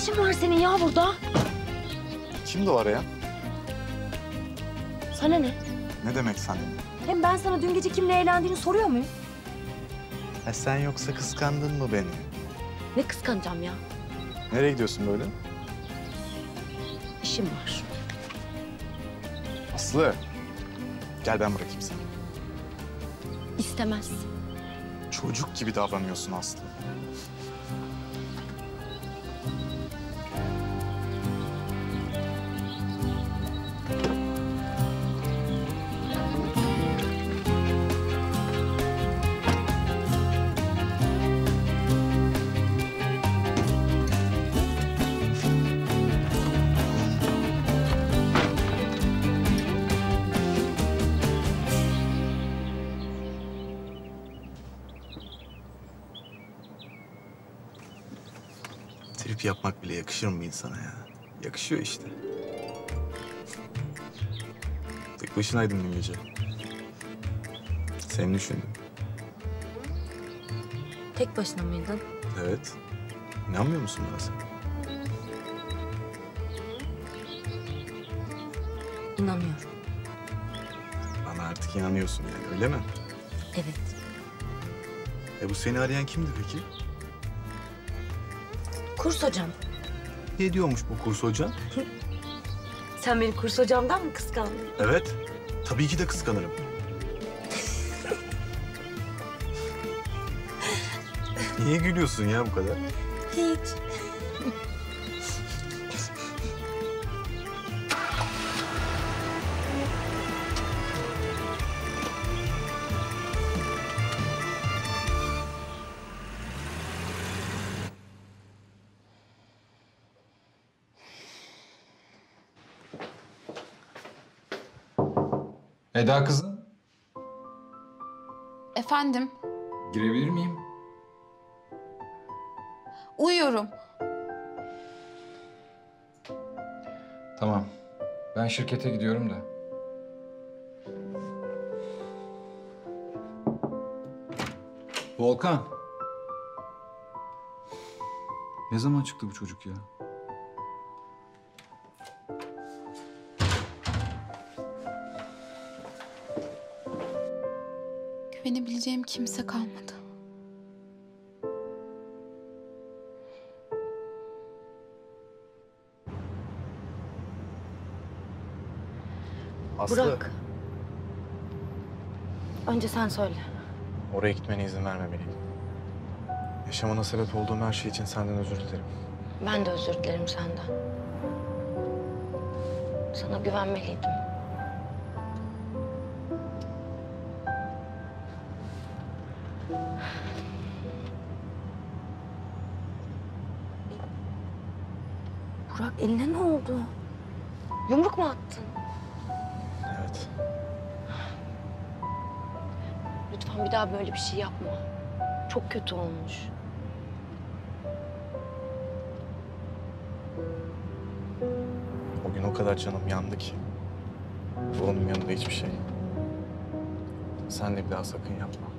işin var senin ya burada? Kim dolar ya? Sana ne? Ne demek sana? Hem ben sana dün gece kimle eğlendiğini soruyor muyum? Ha sen yoksa kıskandın mı beni? Ne kıskanacağım ya? Nereye gidiyorsun böyle? İşim var. Aslı, gel ben bırakayım seni. İstemez. Çocuk gibi davranıyorsun Aslı. Trip yapmak bile yakışır mı insana ya? Yakışıyor işte. Tek başınaydın dün gece. Seni düşündüm. Tek başına mıydın? Evet. İnanmıyor musun bana sen? İnanmıyorum. Bana artık inanıyorsun yani, öyle mi? Evet. E bu seni arayan kimdi peki? Kurs hocam. Ne diyormuş bu kurs hocam? Sen beni kurs hocamdan mı kıskandın? Evet. Tabii ki de kıskanırım. Niye gülüyorsun ya bu kadar? Hiç. Eda kızım. Efendim? Girebilir miyim? Uyuyorum. Tamam. Ben şirkete gidiyorum da. Volkan. Ne zaman çıktı bu çocuk ya? Güvenebileceğim kimse kalmadı. Aslı. Burak. Önce sen söyle. Oraya gitmene izin vermemeliydim. Yaşamana sebep olduğum her şey için senden özür dilerim. Ben de özür dilerim senden. Sana güvenmeliydim. Burak, eline ne oldu? Yumruk mu attın? Evet. Lütfen bir daha böyle bir şey yapma. Çok kötü olmuş. O gün o kadar canım yandı ki. Bu onun yanında hiçbir şey. Sen de bir daha sakın yapma.